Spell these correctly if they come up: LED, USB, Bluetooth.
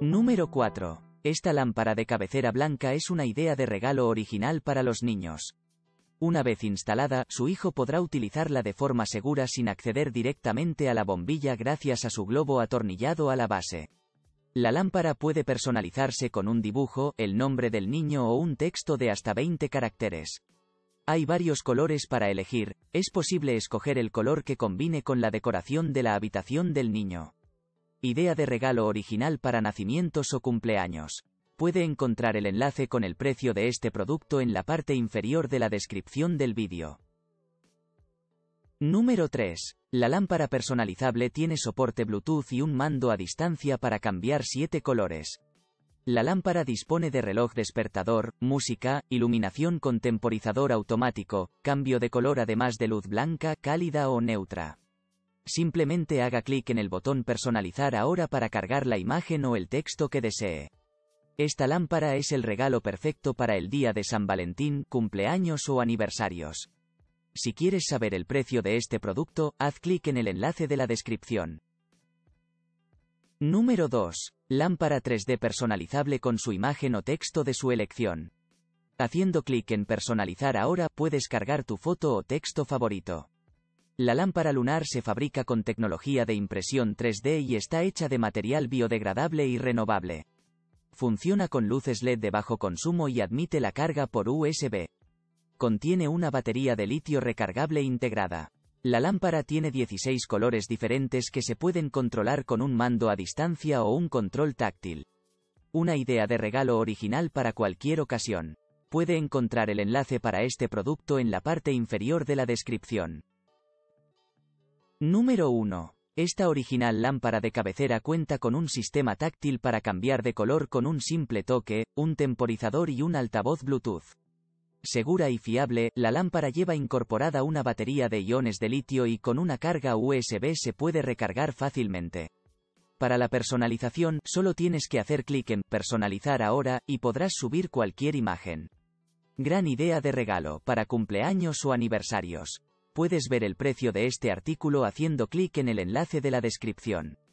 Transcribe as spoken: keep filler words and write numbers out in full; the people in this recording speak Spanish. Número cuatro. Esta lámpara de cabecera blanca es una idea de regalo original para los niños. Una vez instalada, su hijo podrá utilizarla de forma segura sin acceder directamente a la bombilla gracias a su globo atornillado a la base. La lámpara puede personalizarse con un dibujo, el nombre del niño o un texto de hasta veinte caracteres. Hay varios colores para elegir, es posible escoger el color que combine con la decoración de la habitación del niño. Idea de regalo original para nacimientos o cumpleaños. Puede encontrar el enlace con el precio de este producto en la parte inferior de la descripción del vídeo. Número tres. La lámpara personalizable tiene soporte Bluetooth y un mando a distancia para cambiar siete colores. La lámpara dispone de reloj despertador, música, iluminación con temporizador automático, cambio de color además de luz blanca, cálida o neutra. Simplemente haga clic en el botón Personalizar ahora para cargar la imagen o el texto que desee. Esta lámpara es el regalo perfecto para el día de San Valentín, cumpleaños o aniversarios. Si quieres saber el precio de este producto, haz clic en el enlace de la descripción. Número dos. Lámpara tres D personalizable con su imagen o texto de su elección. Haciendo clic en Personalizar ahora, puedes cargar tu foto o texto favorito. La lámpara lunar se fabrica con tecnología de impresión tres D y está hecha de material biodegradable y renovable. Funciona con luces L E D de bajo consumo y admite la carga por U S B. Contiene una batería de litio recargable integrada. La lámpara tiene dieciséis colores diferentes que se pueden controlar con un mando a distancia o un control táctil. Una idea de regalo original para cualquier ocasión. Puede encontrar el enlace para este producto en la parte inferior de la descripción. Número uno. Esta original lámpara de cabecera cuenta con un sistema táctil para cambiar de color con un simple toque, un temporizador y un altavoz Bluetooth. Segura y fiable, la lámpara lleva incorporada una batería de iones de litio y con una carga U S B se puede recargar fácilmente. Para la personalización, solo tienes que hacer clic en Personalizar ahora y podrás subir cualquier imagen. Gran idea de regalo para cumpleaños o aniversarios. Puedes ver el precio de este artículo haciendo clic en el enlace de la descripción.